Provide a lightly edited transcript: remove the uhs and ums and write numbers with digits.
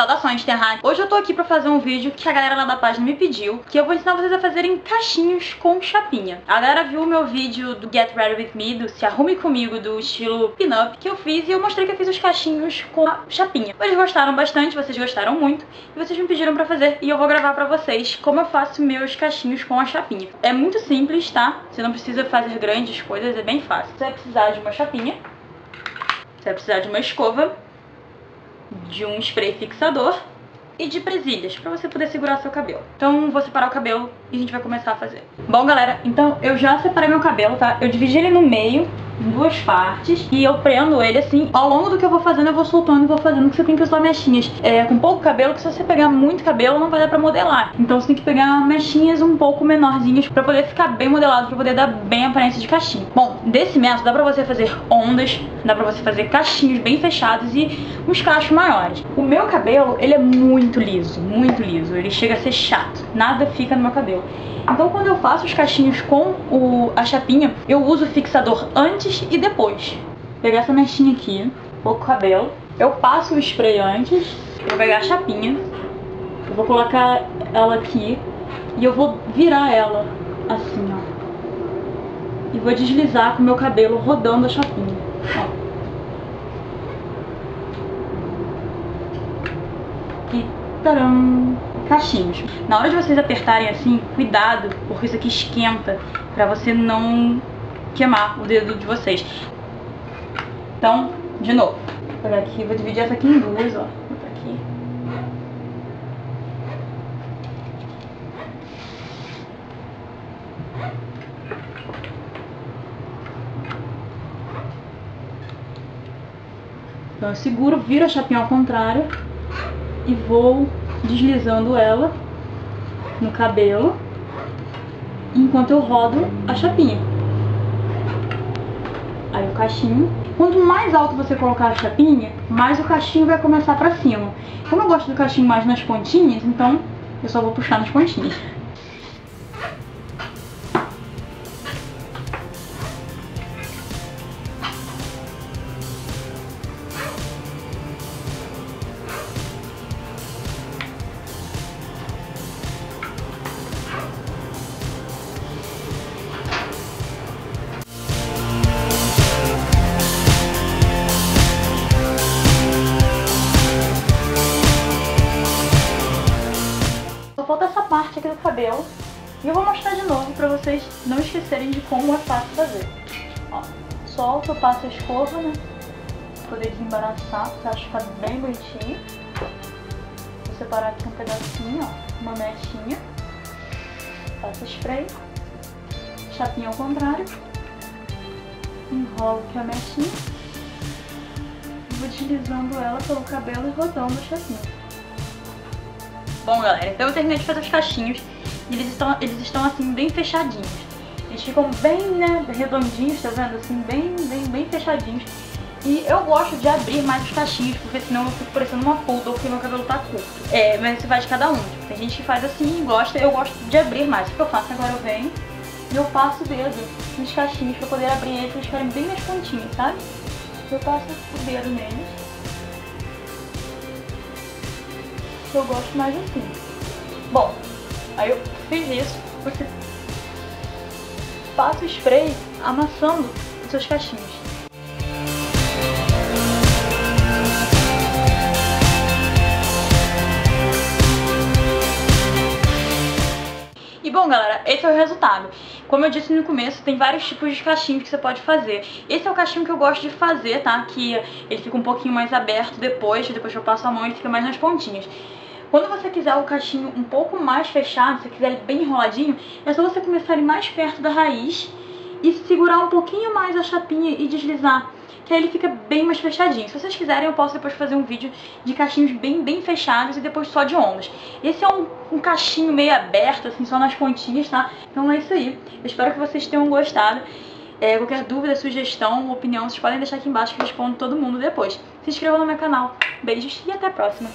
Saudações, terráqueos! Hoje eu tô aqui pra fazer um vídeo que a galera lá da página me pediu, que eu vou ensinar vocês a fazerem cachinhos com chapinha. A galera viu o meu vídeo do Get Ready With Me, do Se Arrume Comigo, do estilo pin-up, que eu fiz, e eu mostrei que eu fiz os cachinhos com a chapinha. Eles gostaram bastante, vocês gostaram muito, e vocês me pediram pra fazer, e eu vou gravar pra vocês como eu faço meus cachinhos com a chapinha. É muito simples, tá? Você não precisa fazer grandes coisas, é bem fácil. Você vai precisar de uma chapinha, você vai precisar de uma escova, de um spray fixador e de presilhas, pra você poder segurar seu cabelo. Então vou separar o cabelo e a gente vai começar a fazer. Bom, galera, então eu já separei meu cabelo, tá? Eu dividi ele no meio, em duas partes, e eu prendo ele assim. Ao longo do que eu vou fazendo, eu vou soltando e vou fazendo, porque você tem que usar mechinhas. É, com pouco cabelo, porque se você pegar muito cabelo, não vai dar pra modelar. Então você tem que pegar mechinhas um pouco menorzinhas pra poder ficar bem modelado, pra poder dar bem a aparência de cachinho. Bom, desse método dá pra você fazer ondas, dá pra você fazer cachinhos bem fechados e uns cachos maiores. O meu cabelo, ele é muito liso, muito liso. Ele chega a ser chato, nada fica no meu cabelo. Então quando eu faço os cachinhos com a chapinha, eu uso o fixador antes e depois. Vou pegar essa mechinha aqui, pouco cabelo, eu passo o spray antes, eu vou pegar a chapinha, eu vou colocar ela aqui e eu vou virar ela assim, ó. E vou deslizar com o meu cabelo rodando a chapinha, ó. E tcharam! Cachinhos. Na hora de vocês apertarem assim, cuidado, porque isso aqui esquenta, pra você não queimar o dedo de vocês. Então, de novo. Vou pegar aqui, vou dividir essa aqui em duas, ó. Vou botar aqui. Então eu seguro, viro a chapinha ao contrário e vou deslizando ela no cabelo enquanto eu rodo a chapinha. Aí o cachinho, quanto mais alto você colocar a chapinha, mais o cachinho vai começar pra cima. Como eu gosto do cachinho mais nas pontinhas, então eu só vou puxar nas pontinhas. Falta essa parte aqui do cabelo e eu vou mostrar de novo pra vocês não esquecerem de como é fácil fazer. Ó, solto, eu passo a escova, né? Pra poder desembaraçar, porque eu acho que fica bem bonitinho. Vou separar aqui um pedacinho, ó, uma mechinha. Passo spray, chapinha ao contrário. Enrolo aqui a mechinha. Vou deslizando ela pelo cabelo e rodando a chapinha. Bom, galera, então eu terminei de fazer os cachinhos e eles estão assim, bem fechadinhos. Eles ficam bem, né, redondinhos, tá vendo? Assim, bem fechadinhos. E eu gosto de abrir mais os cachinhos, porque senão eu fico parecendo uma poodle, porque meu cabelo tá curto. É, mas isso vai de cada um. Tipo, tem gente que faz assim e gosta, eu gosto de abrir mais. O que eu faço agora, eu venho e eu passo o dedo nos cachinhos pra poder abrir eles, pra eles ficarem bem nas pontinhas, sabe? Eu passo o dedo neles. Que eu gosto mais assim. Bom, aí eu fiz isso, você passa o spray amassando os seus cachinhos. E bom, galera, esse é o resultado. Como eu disse no começo, tem vários tipos de cachinho que você pode fazer. Esse é o cachinho que eu gosto de fazer, tá? Que ele fica um pouquinho mais aberto depois que eu passo a mão, ele fica mais nas pontinhas. Quando você quiser o cachinho um pouco mais fechado, se você quiser ele bem enroladinho, é só você começar ele mais perto da raiz e segurar um pouquinho mais a chapinha e deslizar, que aí ele fica bem mais fechadinho. Se vocês quiserem, eu posso depois fazer um vídeo de cachinhos bem fechados e depois só de ondas. Esse é um cachinho meio aberto, assim, só nas pontinhas, tá? Então é isso aí. Eu espero que vocês tenham gostado. Qualquer dúvida, sugestão, opinião, vocês podem deixar aqui embaixo que eu respondo todo mundo depois. Se inscrevam no meu canal. Beijos e até a próxima.